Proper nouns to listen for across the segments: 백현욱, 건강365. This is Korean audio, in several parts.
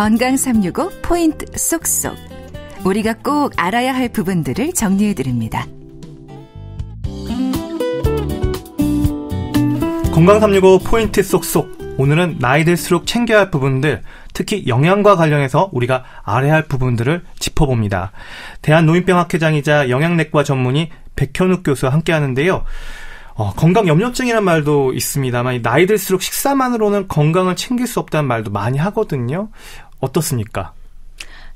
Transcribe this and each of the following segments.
건강365 포인트 쏙쏙. 우리가 꼭 알아야 할 부분들을 정리해드립니다. 건강365 포인트 쏙쏙. 오늘은 나이 들수록 챙겨야 할 부분들, 특히 영양과 관련해서 우리가 알아야 할 부분들을 짚어봅니다. 대한노인병학회장이자 영양내과 전문의 백현욱 교수와 함께하는데요. 건강 염려증이라는 말도 있습니다만 나이 들수록 식사만으로는 건강을 챙길 수 없다는 말도 많이 하거든요. 어떻습니까?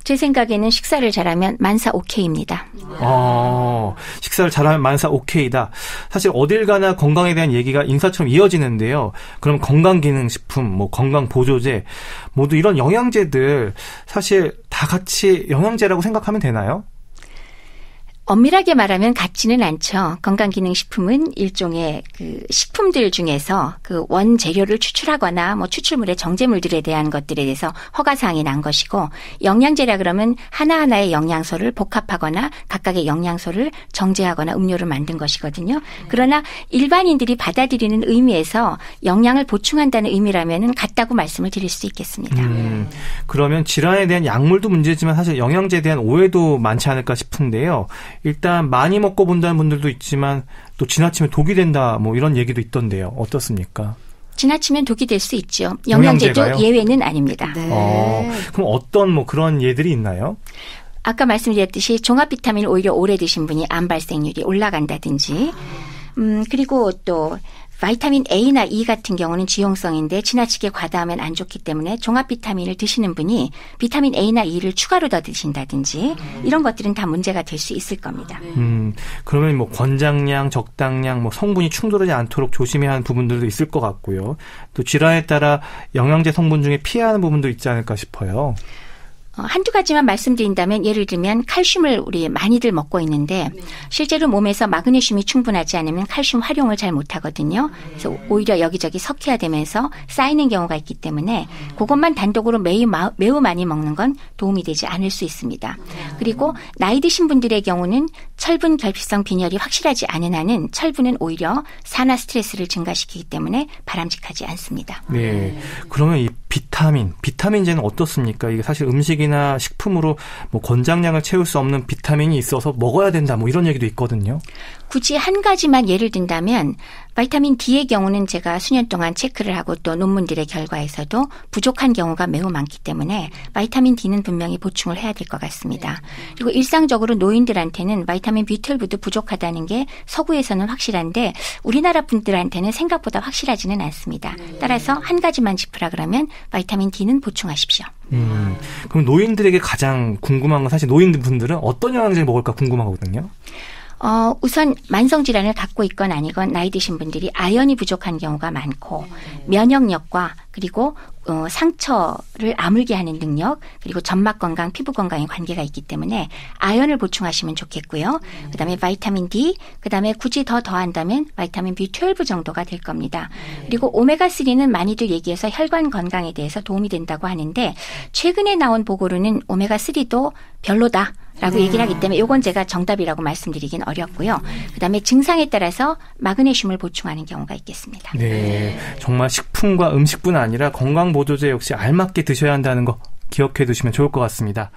제 생각에는 식사를 잘하면 만사 오케이입니다. 식사를 잘하면 만사 오케이다. 사실 어딜 가나 건강에 대한 얘기가 인사처럼 이어지는데요. 그럼 건강기능식품, 건강보조제, 모두 이런 영양제들 사실 다 같이 영양제라고 생각하면 되나요? 엄밀하게 말하면 같지는 않죠. 건강기능식품은 일종의 식품들 중에서 원재료를 추출하거나 추출물의 정제물들에 대한 것들에 대해서 허가사항이 난 것이고, 영양제라 그러면 하나하나의 영양소를 복합하거나 각각의 영양소를 정제하거나 음료를 만든 것이거든요. 그러나 일반인들이 받아들이는 의미에서 영양을 보충한다는 의미라면은 같다고 말씀을 드릴 수 있겠습니다. 그러면 질환에 대한 약물도 문제지만 사실 영양제에 대한 오해도 많지 않을까 싶은데요. 일단 많이 먹고 본다는 분들도 있지만 또 지나치면 독이 된다 이런 얘기도 있던데요. 어떻습니까? 지나치면 독이 될 수 있죠. 영양제도 예외는 아닙니다. 네. 그럼 어떤 그런 예들이 있나요? 아까 말씀드렸듯이 종합 비타민을 오히려 오래 드신 분이 암 발생률이 올라간다든지, 그리고 또 바이타민 A나 E 같은 경우는 지용성인데 지나치게 과다하면 안 좋기 때문에 종합 비타민을 드시는 분이 비타민 A나 E를 추가로 더 드신다든지, 이런 것들은 다 문제가 될 수 있을 겁니다. 그러면 권장량, 적당량, 성분이 충돌하지 않도록 조심해야 하는 부분들도 있을 것 같고요. 또 질환에 따라 영양제 성분 중에 피해야 하는 부분도 있지 않을까 싶어요. 한두 가지만 말씀드린다면, 예를 들면 칼슘을 우리 많이들 먹고 있는데 실제로 몸에서 마그네슘이 충분하지 않으면 칼슘 활용을 잘 못하거든요. 그래서 오히려 여기저기 섞여야 되면서 쌓이는 경우가 있기 때문에 그것만 단독으로 매우 많이 먹는 건 도움이 되지 않을 수 있습니다. 그리고 나이 드신 분들의 경우는 철분 결핍성 빈혈이 확실하지 않은 한은 철분은 오히려 산화 스트레스를 증가시키기 때문에 바람직하지 않습니다. 네, 그러면 이 비타민제는 어떻습니까? 이게 사실 음식이나 식품으로 권장량을 채울 수 없는 비타민이 있어서 먹어야 된다, 이런 얘기도 있거든요. 굳이 한 가지만 예를 든다면 바이타민 D의 경우는 제가 수년 동안 체크를 하고 또 논문들의 결과에서도 부족한 경우가 매우 많기 때문에 바이타민 D는 분명히 보충을 해야 될 것 같습니다. 그리고 일상적으로 노인들한테는 바이타민 B12도 부족하다는 게 서구에서는 확실한데 우리나라 분들한테는 생각보다 확실하지는 않습니다. 따라서 한 가지만 짚으라 그러면 바이타민 D는 보충하십시오. 그럼 노인들에게 가장 궁금한 건 사실 노인분들은 어떤 영양제를 먹을까 궁금하거든요. 우선 만성질환을 갖고 있건 아니건 나이 드신 분들이 아연이 부족한 경우가 많고, 면역력과 그리고 상처를 아물게 하는 능력, 그리고 점막 건강, 피부 건강에 관계가 있기 때문에 아연을 보충하시면 좋겠고요. 그다음에 바이타민 D, 그다음에 굳이 더 더한다면 바이타민 B12 정도가 될 겁니다. 그리고 오메가3는 많이들 얘기해서 혈관 건강에 대해서 도움이 된다고 하는데 최근에 나온 보고로는 오메가3도 별로다 라고 얘기를 하기 때문에 이건 제가 정답이라고 말씀드리긴 어렵고요. 그다음에 증상에 따라서 마그네슘을 보충하는 경우가 있겠습니다. 네, 정말 식품과 음식뿐 아니라 건강보조제 역시 알맞게 드셔야 한다는 거 기억해 두시면 좋을 것 같습니다.